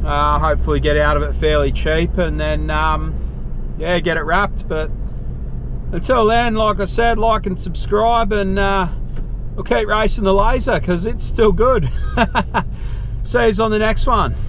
Uh, hopefully get out of it fairly cheap, and then um, yeah, get it wrapped. But until then, like I said, like and subscribe, and uh, we'll keep racing the laser because it's still good. See you on the next one.